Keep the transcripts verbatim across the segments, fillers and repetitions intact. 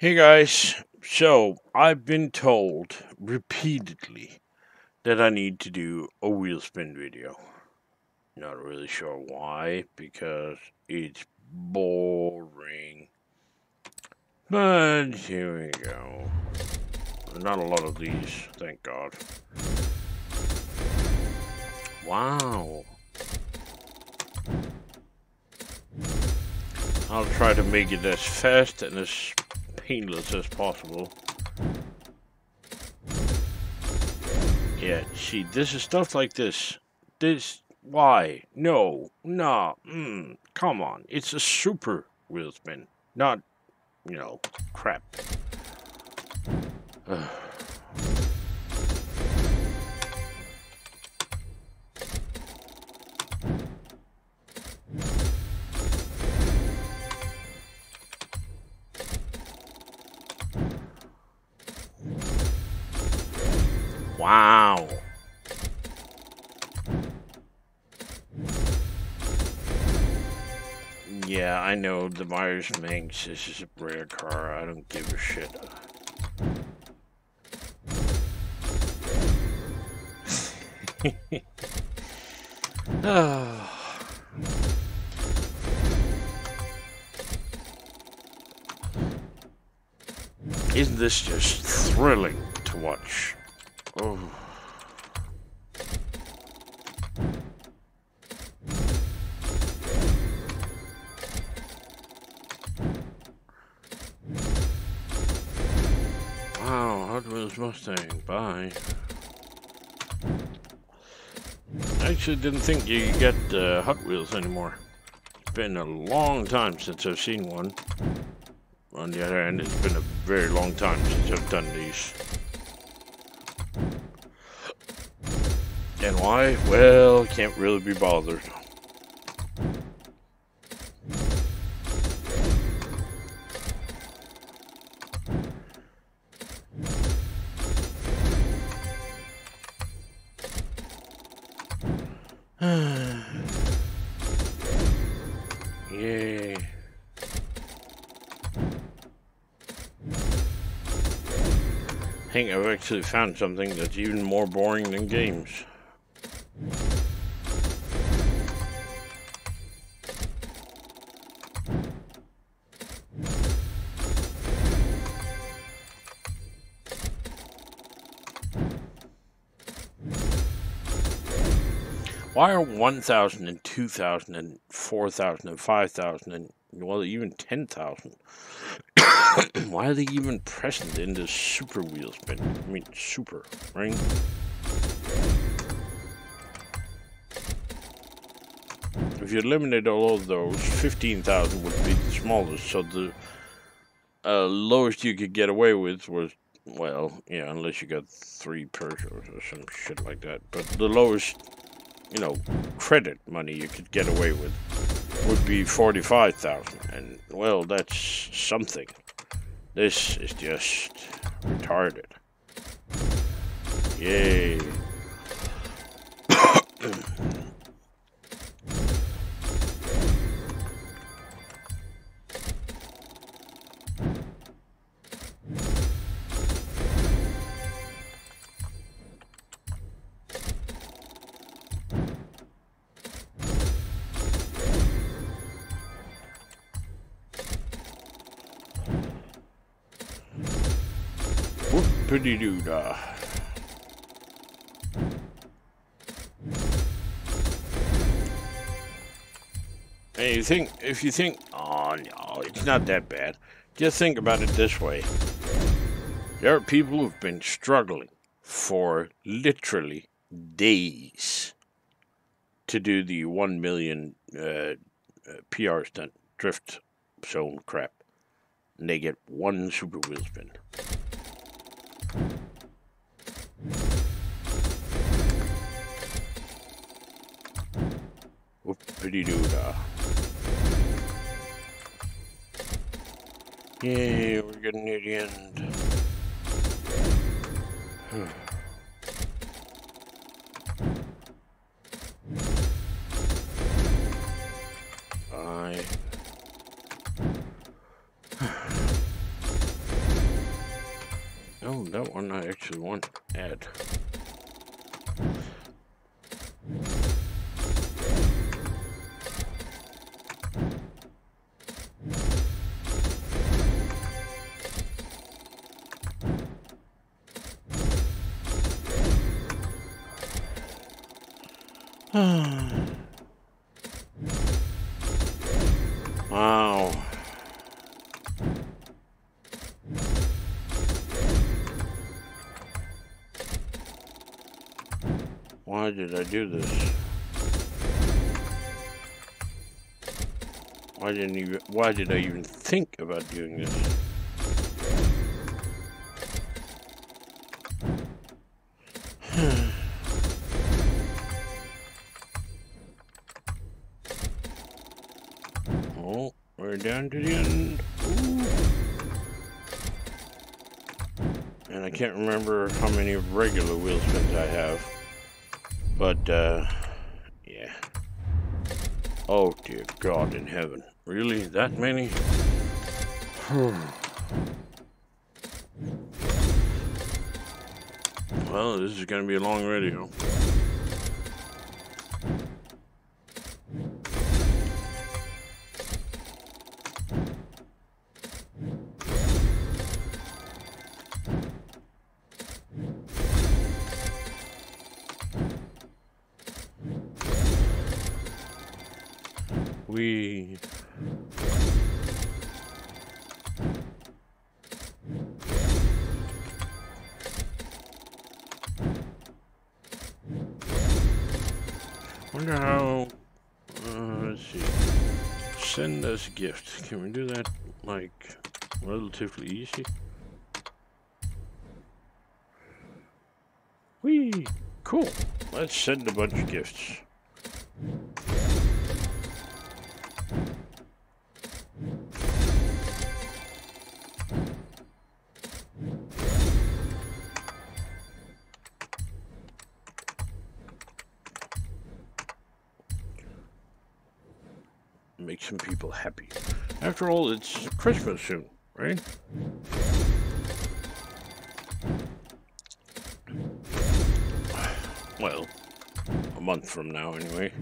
Hey guys, so I've been told repeatedly that I need to do a wheel spin video. Not really sure why, because it's boring. But here we go. Not a lot of these, thank God. Wow. I'll try to make it as fast and as painless as possible. Yeah, see, this is stuff like this. This, why? No, nah, mm, come on. It's a super wheel spin, not, you know, crap. Ugh. Wow. Yeah, I know the Myers-Mings. This is a rare car. I don't give a shit. Oh. Isn't this just thrilling to watch? Oh. Wow, Hot Wheels Mustang, bye. I actually didn't think you could get uh, Hot Wheels anymore. It's been a long time since I've seen one. On the other hand, it's been a very long time since I've done these. And why? Well, can't really be bothered. Yay. I think I've actually found something that's even more boring than games. Why are one thousand and two thousand and four thousand and five thousand and, well, even ten thousand? Why are they even present in this super wheel spin? I mean, super, right? If you eliminate all of those, fifteen thousand would be the smallest, so the uh, lowest you could get away with was, well, yeah, unless you got three perks or some shit like that, but the lowest, you know, credit money you could get away with would be forty-five thousand, and, well, that's something. This is just retarded. Yay. Pretty dude. Uh. And you think, if you think, oh no, it's not that bad, just think about it this way. There are people who've been struggling for literally days to do the one million uh, uh, P R stunt drift zone crap, and they get one super wheel spin. Whoop-de-doo-da. Yay, we're getting near the end. Bye. that one I actually want to add. Wow. Why did I do this? Why didn't even, why did I even think about doing this? Down to the end. Ooh. And I can't remember how many regular wheel spins I have, but uh, yeah. Oh dear God in heaven, really that many? Well, this is gonna be a long video. We wonder how, uh, let's see, send us a gift. Can we do that, like, relatively easy? Whee! Cool. Let's send a bunch of gifts. Make some people happy. After all, it's Christmas soon, right? Well, a month from now, anyway.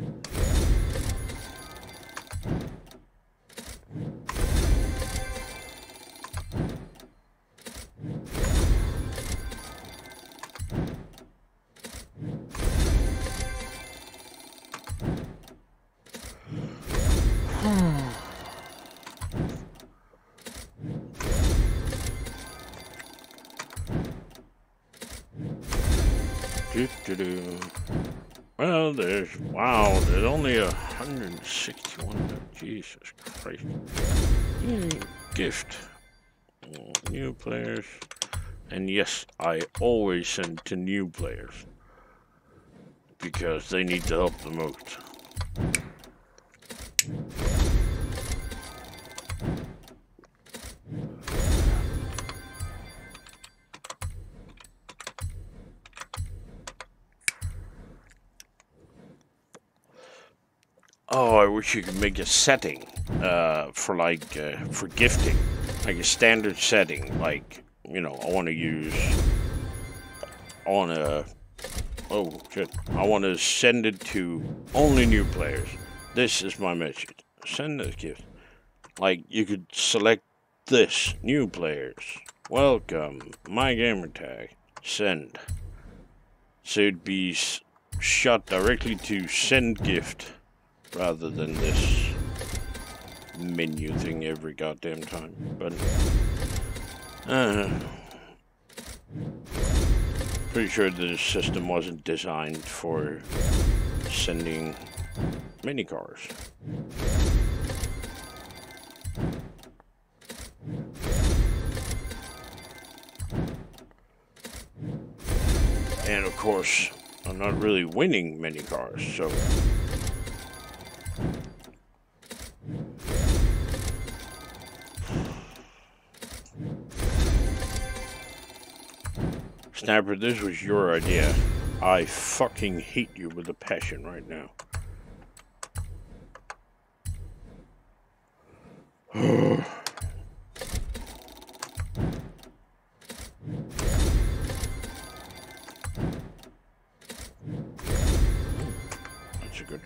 Well, there's, wow, there's only one hundred sixty-one. Jesus Christ. Yay. Gift. New players. And yes, I always send to new players, because they need the help the most. Oh, I wish you could make a setting uh, for like uh, for gifting, like a standard setting. Like, you know, I want to use, I want to, oh shit, I want to send it to only new players. This is my message. Send this gift. Like, you could select this, new players. Welcome, my gamertag. Send. So it'd be shot directly to send gift, rather than this menu thing every goddamn time. But uh, pretty sure the system wasn't designed for sending mini cars. And of course, I'm not really winning mini cars, so Snapper, this was your idea. I fucking hate you with a passion right now.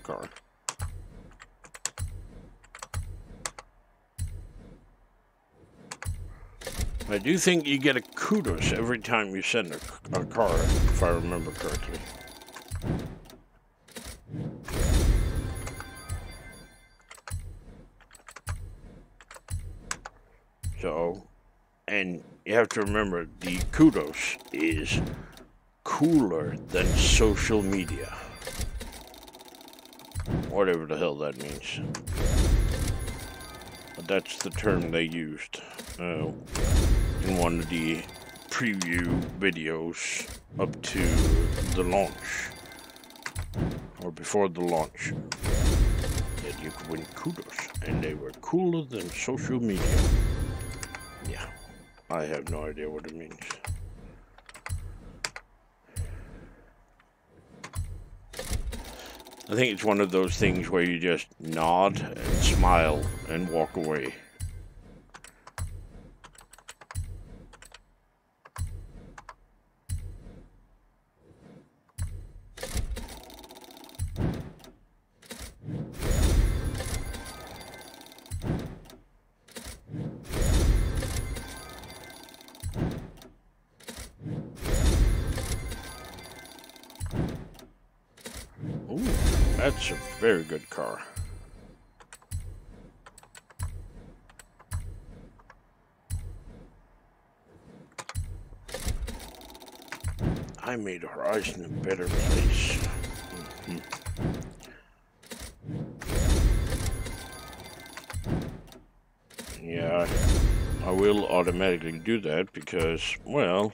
car. I do think you get a kudos every time you send a, a car, if I remember correctly. So, and you have to remember, the kudos is cooler than social media. Whatever the hell that means. But that's the term they used. Uh, in one of the preview videos up to the launch, or before the launch, that you could win kudos, and they were cooler than social media. Yeah, I have no idea what it means. I think it's one of those things where you just nod and smile and walk away. That's a very good car. I made Horizon a better place. Mm-hmm. Yeah, I will automatically do that because, well,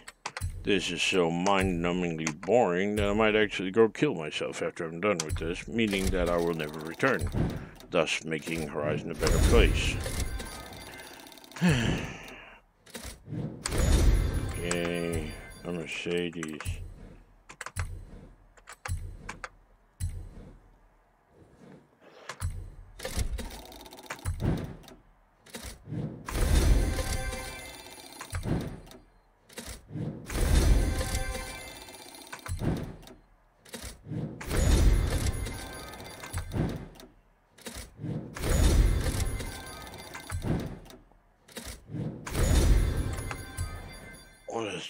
this is so mind-numbingly boring that I might actually go kill myself after I'm done with this, meaning that I will never return, thus making Horizon a better place. Yay, a Mercedes.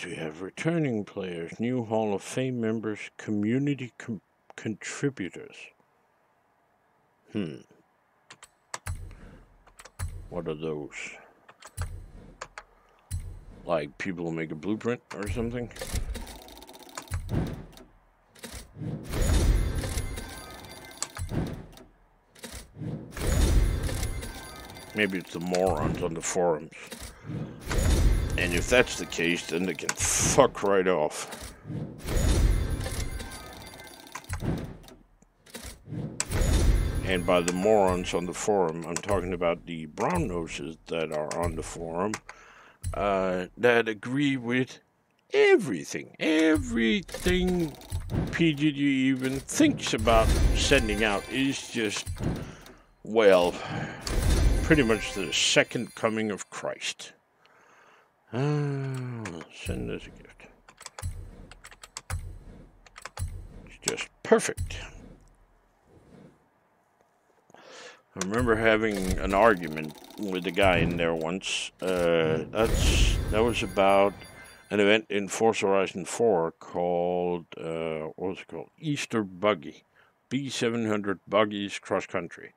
We have returning players, new Hall of Fame members, community com contributors. Hmm. What are those? Like people who make a blueprint or something? Maybe it's the morons on the forums. And if that's the case, then they can fuck right off. And by the morons on the forum, I'm talking about the brown noses that are on the forum uh, that agree with everything. Everything P G G even thinks about sending out is just, well, pretty much the second coming of Christ. Uh, send this a gift. It's just perfect. I remember having an argument with a guy in there once. Uh, that's that was about an event in Forza Horizon four called uh, what was it called? Easter Buggy, B seven hundred Buggies Cross Country.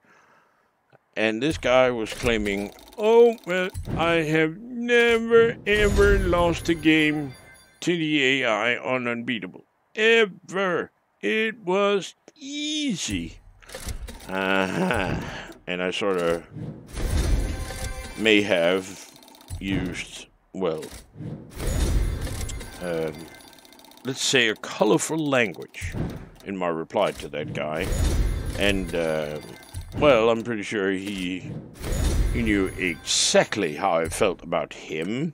And this guy was claiming, oh, well, I have never, ever lost a game to the A I on Unbeatable. Ever. It was easy. Uh-huh. And I sort of may have used, well, um, let's say a colorful language in my reply to that guy. And, uh... well, I'm pretty sure he, he knew exactly how I felt about him,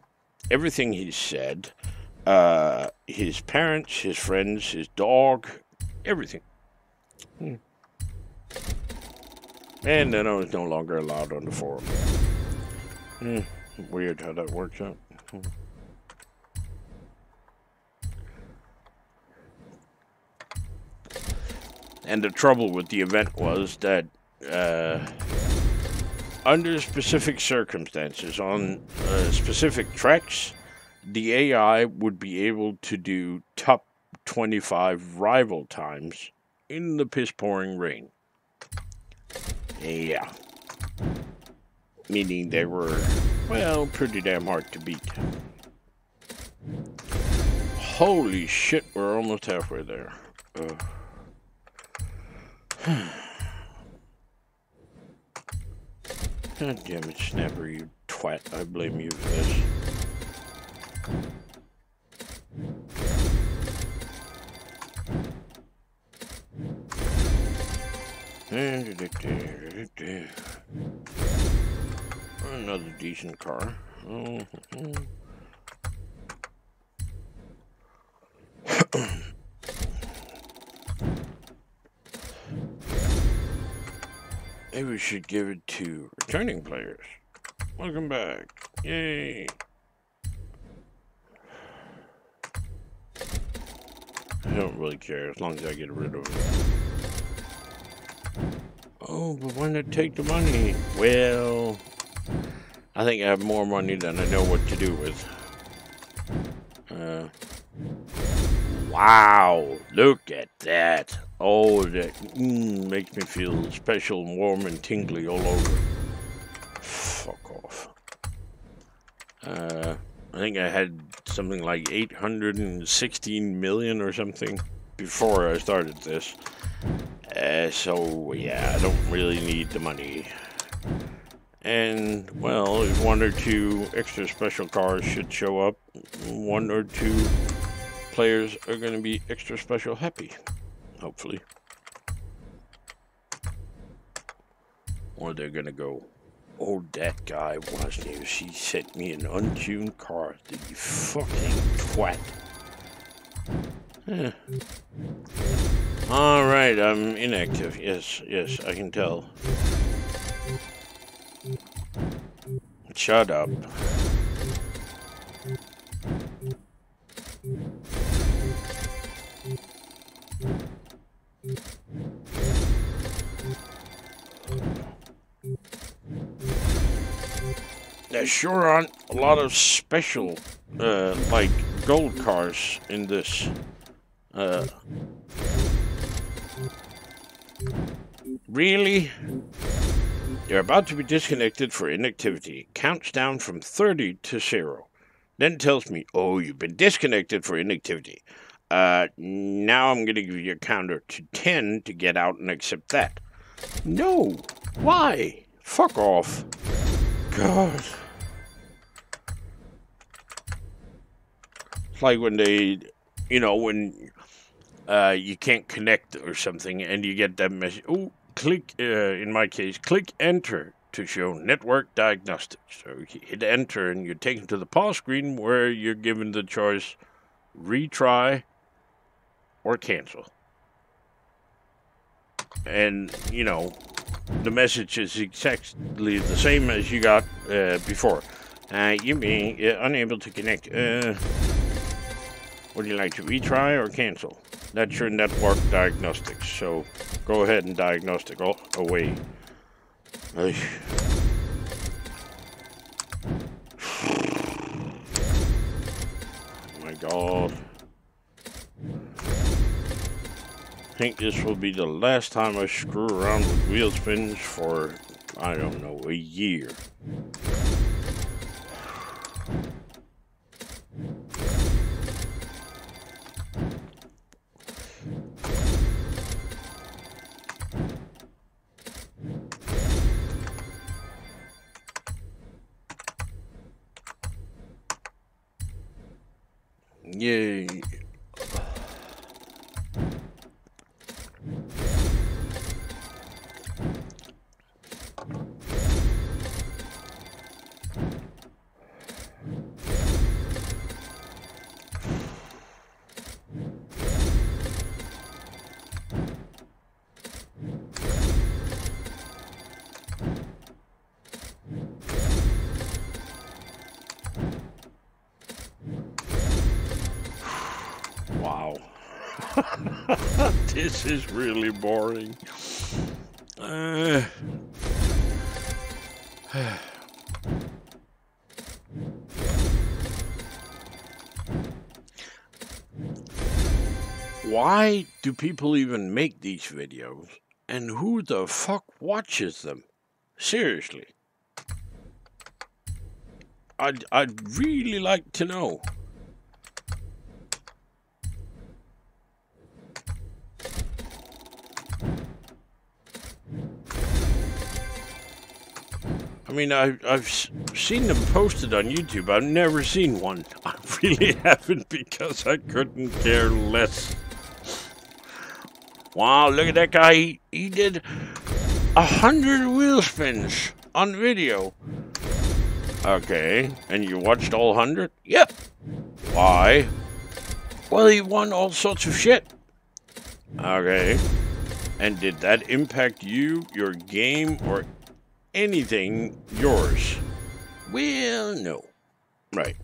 everything he said, uh, his parents, his friends, his dog, everything. Hmm. And then I was no longer allowed on the forum. Hmm. Weird how that works out. Hmm. And the trouble with the event was that uh, under specific circumstances, on uh, specific tracks, the A I would be able to do top twenty-five rival times in the piss-pouring rain. Yeah. Meaning they were, well, pretty damn hard to beat. Holy shit, we're almost halfway there. Ugh. God damn it, Snapper, you twat. I blame you for this. Another decent car. Maybe we should give it to returning players. Welcome back. Yay. I don't really care as long as I get rid of it. Oh, but why not take the money? Well, I think I have more money than I know what to do with. Uh, wow, look at that. Oh, that mm, makes me feel special and warm and tingly all over. Fuck off. Uh, I think I had something like eight hundred sixteen million or something before I started this. Uh, so, yeah, I don't really need the money. And, well, if one or two extra special cars should show up, one or two players are going to be extra special happy, hopefully. Or they're going to go, oh, that guy was there. She sent me an untuned car. The fucking twat. Eh. All right, I'm inactive. Yes, yes, I can tell. Shut up. There sure aren't a lot of special, uh, like, gold cars in this. Uh... Really? You're about to be disconnected for inactivity. It counts down from thirty to zero. Then tells me, oh, you've been disconnected for inactivity. Uh, now I'm going to give you a counter to ten to get out and accept that. No. Why? Fuck off. God. It's like when they, you know, when uh, you can't connect or something and you get that message. Ooh. Click, uh, in my case, click Enter to show network diagnostics. So you hit Enter and you're taken to the pause screen where you're given the choice retry or cancel. And, you know, the message is exactly the same as you got uh, before. Uh, you being uh, unable to connect. Uh, would you like to retry or cancel? That's your network diagnostics, so go ahead and diagnostic all away. Ugh. Oh my god. I think this will be the last time I screw around with wheel spins for, I don't know, a year. Yay. This is really boring. Uh, why do people even make these videos? And who the fuck watches them? Seriously. I'd, I'd really like to know. I mean, I, I've seen them posted on YouTube. I've never seen one. I really haven't, because I couldn't care less. Wow, look at that guy. He, he did a hundred wheel spins on video. Okay, and you watched all hundred? Yep. Why? Well, he won all sorts of shit. Okay. And did that impact you, your game, or anything yours? Well, no. Right.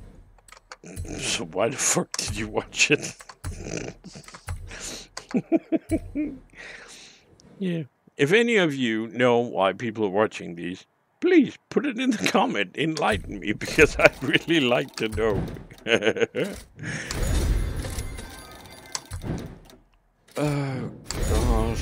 So why the fuck did you watch it? Yeah. If any of you know why people are watching these, please put it in the comment. Enlighten me, because I'd really like to know. Oh, God.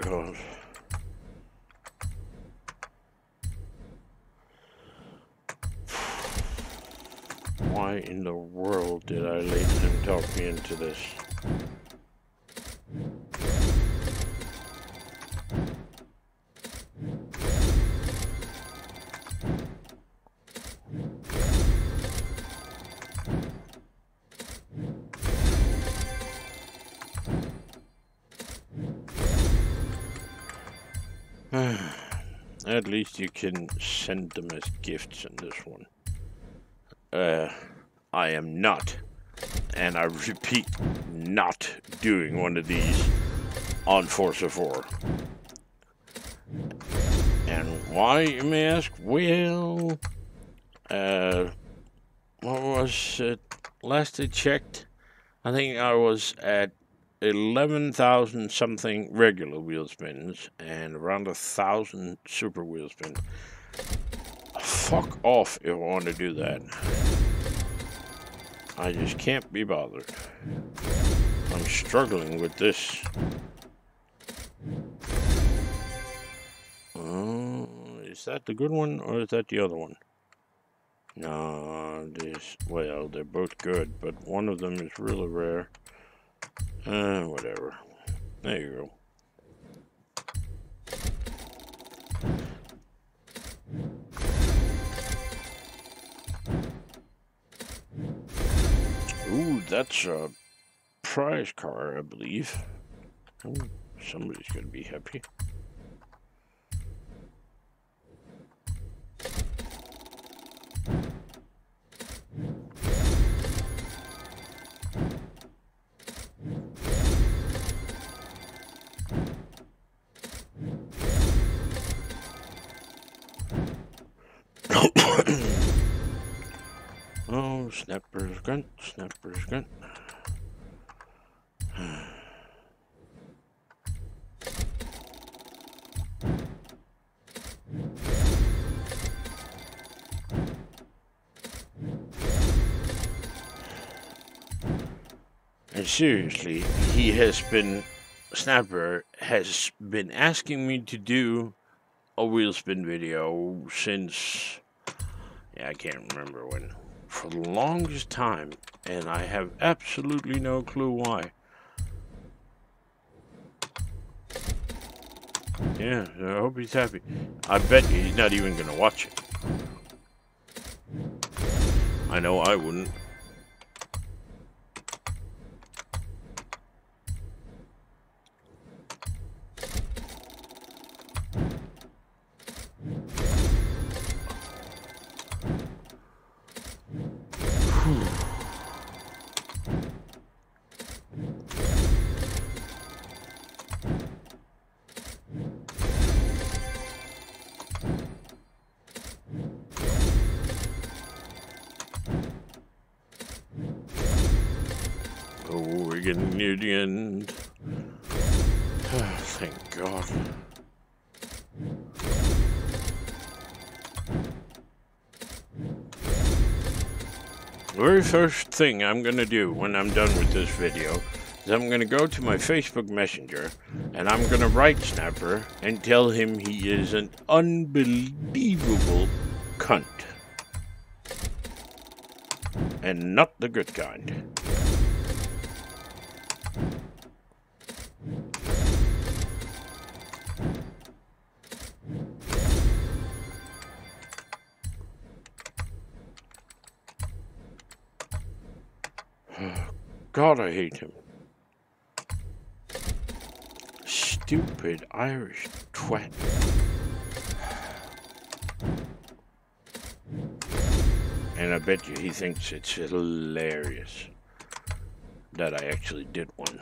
God. Why in the world did I let them talk me into this? At least you can send them as gifts in this one. Uh, I am not, and I repeat, not doing one of these on Forza four. And why, you may ask? Well, uh, what was it? Last I checked, I think I was at eleven thousand something regular wheel spins and around a thousand super wheel spins. Fuck off if I want to do that. I just can't be bothered. I'm struggling with this. Oh, is that the good one or is that the other one? No, this, well, they're both good, but one of them is really rare. Uh, whatever. There you go. Ooh, that's a prize car, I believe. Ooh, somebody's gonna be happy. Oh, Snapper's gun, Snapper's gun. And seriously, he has been, Snapper has been asking me to do a wheel spin video since, yeah, I can't remember when, for the longest time, and I have absolutely no clue why. Yeah, I hope he's happy. I bet you he's not even gonna watch it. I know I wouldn't. Getting near the end. Oh, thank God. The very first thing I'm gonna do when I'm done with this video is I'm gonna go to my Facebook Messenger and I'm gonna write Snapper and tell him he is an unbelievable cunt. And not the good kind. God, I hate him. Stupid Irish twat. And I bet you he thinks it's hilarious that I actually did one.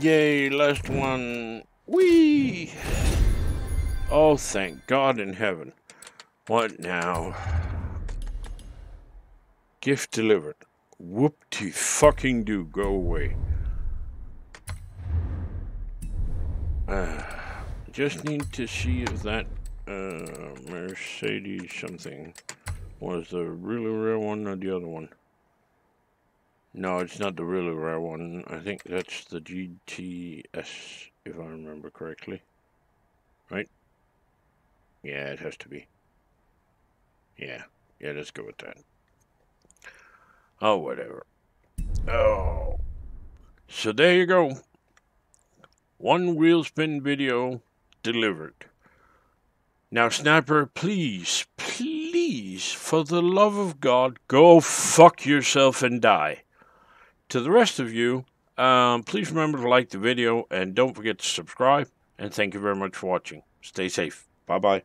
Yay, last one. Whee! Oh, thank God in heaven. What now? Gift delivered. Whoop-de-fucking-do. Go away. Uh, just need to see if that uh, Mercedes something was the really rare one or the other one. No, it's not the really rare one. I think that's the G T S, if I remember correctly. Right? Yeah, it has to be. Yeah. Yeah, let's go with that. Oh, whatever. Oh. So there you go. One wheel spin video delivered. Now, Snapper, please, please, for the love of God, go fuck yourself and die. To the rest of you, um, please remember to like the video and don't forget to subscribe. And thank you very much for watching. Stay safe. Bye-bye.